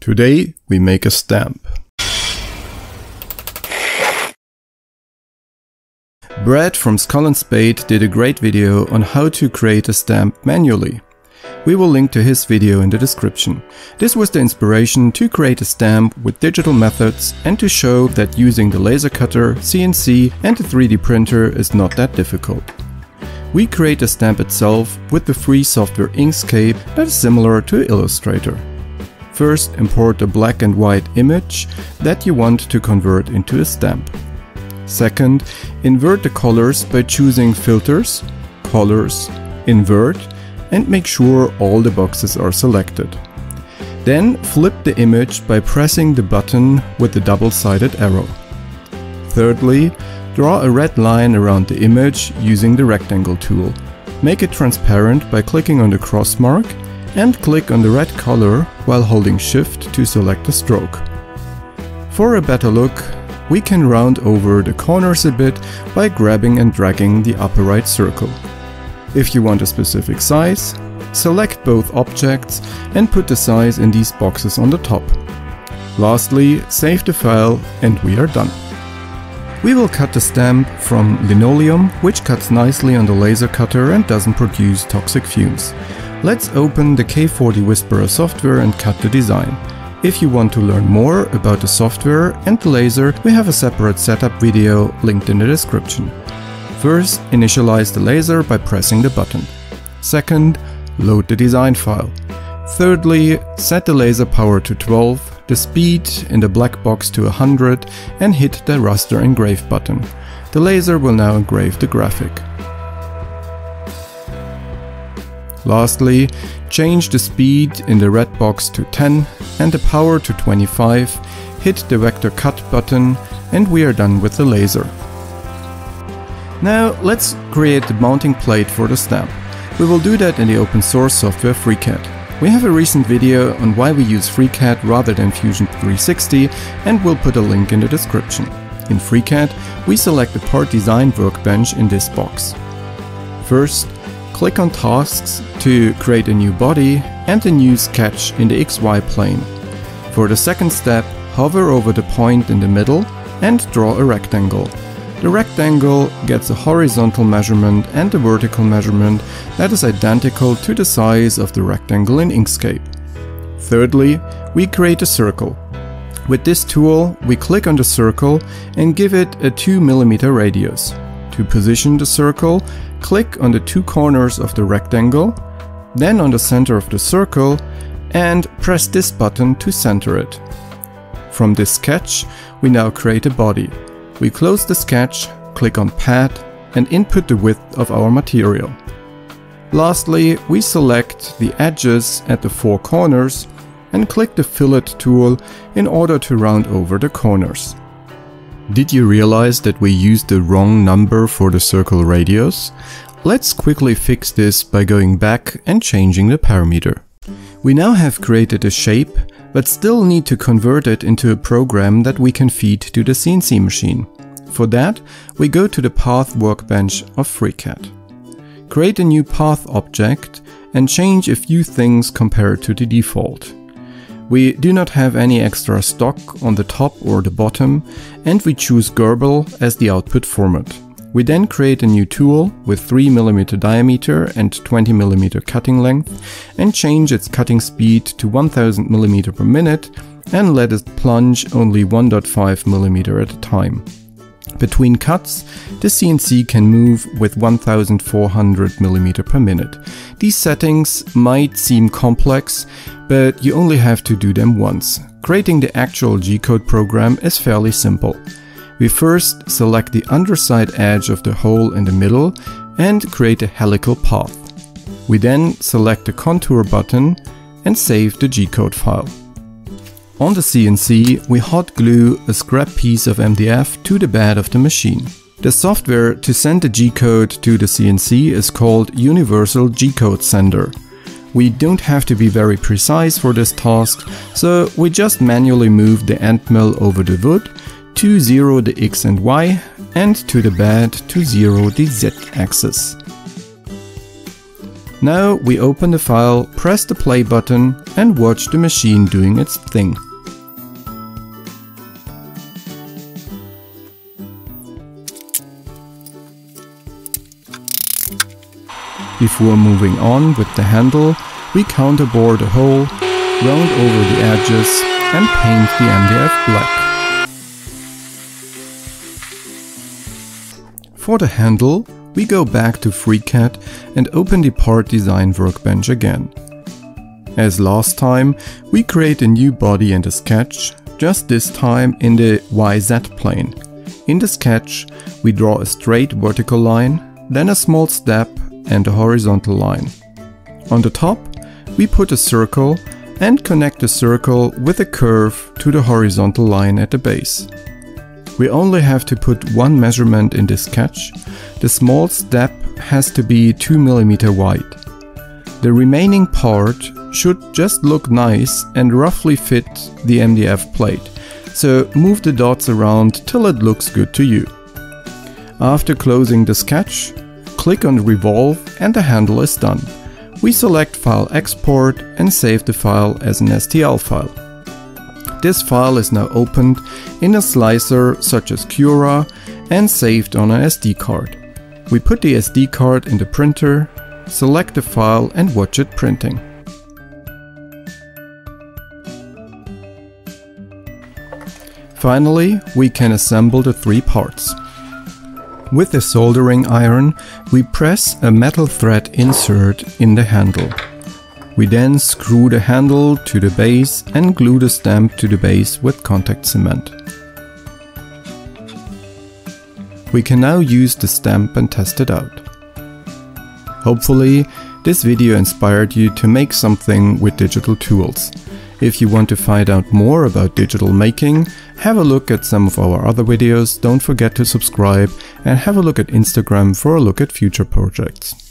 Today we make a stamp. Brad from Skull and Spade did a great video on how to create a stamp manually. We will link to his video in the description. This was the inspiration to create a stamp with digital methods and to show that using the laser cutter, CNC and the 3D printer is not that difficult. We create the stamp itself with the free software Inkscape that is similar to Illustrator. First, import a black and white image that you want to convert into a stamp. Second, invert the colors by choosing Filters, Colors, Invert, and make sure all the boxes are selected. Then flip the image by pressing the button with the double-sided arrow. Thirdly, draw a red line around the image using the rectangle tool. Make it transparent by clicking on the cross mark and click on the red color while holding Shift to select a stroke. For a better look, we can round over the corners a bit by grabbing and dragging the upper right circle. If you want a specific size, select both objects and put the size in these boxes on the top. Lastly, save the file and we are done. We will cut the stamp from linoleum, which cuts nicely on the laser cutter and doesn't produce toxic fumes. Let's open the K40 Whisperer software and cut the design. If you want to learn more about the software and the laser, we have a separate setup video linked in the description. First, initialize the laser by pressing the button. Second, load the design file. Thirdly, set the laser power to 12, the speed in the black box to 100 and hit the raster engrave button. The laser will now engrave the graphic. Lastly, change the speed in the red box to 10 and the power to 25, hit the vector cut button and we are done with the laser. Now let's create the mounting plate for the stamp. We will do that in the open source software FreeCAD. We have a recent video on why we use FreeCAD rather than Fusion 360 and we'll put a link in the description. In FreeCAD, we select the part design workbench in this box. First, click on Tasks to create a new body and a new sketch in the XY plane. For the second step, hover over the point in the middle and draw a rectangle. The rectangle gets a horizontal measurement and a vertical measurement that is identical to the size of the rectangle in Inkscape. Thirdly, we create a circle. With this tool, we click on the circle and give it a 2 mm radius. To position the circle, click on the two corners of the rectangle, then on the center of the circle and press this button to center it. From this sketch, we now create a body. We close the sketch, click on Pad and input the width of our material. Lastly, we select the edges at the four corners and click the Fillet tool in order to round over the corners. Did you realize that we used the wrong number for the circle radius? Let's quickly fix this by going back and changing the parameter. We now have created a shape, but still need to convert it into a program that we can feed to the CNC machine. For that, we go to the Path workbench of FreeCAD. Create a new path object and change a few things compared to the default. We do not have any extra stock on the top or the bottom, and we choose Gerbil as the output format. We then create a new tool with 3 mm diameter and 20 mm cutting length and change its cutting speed to 1000 mm per minute and let it plunge only 1.5 mm at a time. Between cuts, the CNC can move with 1400 mm per minute. These settings might seem complex, but you only have to do them once. Creating the actual G-code program is fairly simple. We first select the underside edge of the hole in the middle and create a helical path. We then select the contour button and save the G-code file. On the CNC, we hot glue a scrap piece of MDF to the bed of the machine. The software to send the G-code to the CNC is called Universal G-Code Sender. We don't have to be very precise for this task, so we just manually move the end mill over the wood, to 0 the X and Y, and to the bed to 0 the Z axis. Now we open the file, press the play button and watch the machine doing its thing. Before moving on with the handle, we counterbore the hole, round over the edges and paint the MDF black. For the handle, we go back to FreeCAD and open the part design workbench again. As last time, we create a new body in the sketch, just this time in the YZ plane. In the sketch, we draw a straight vertical line, then a small step and a horizontal line. On the top, we put a circle and connect the circle with a curve to the horizontal line at the base. We only have to put one measurement in this sketch. The small step has to be 2 mm wide. The remaining part should just look nice and roughly fit the MDF plate, so move the dots around till it looks good to you. After closing the sketch, click on Revolve and the handle is done. We select File Export and save the file as an STL file. This file is now opened in a slicer such as Cura and saved on an SD card. We put the SD card in the printer, select the file and watch it printing. Finally, we can assemble the three parts. With a soldering iron, we press a metal thread insert in the handle. We then screw the handle to the base and glue the stamp to the base with contact cement. We can now use the stamp and test it out. Hopefully, this video inspired you to make something with digital tools. If you want to find out more about digital making, have a look at some of our other videos, don't forget to subscribe and have a look at Instagram for a look at future projects.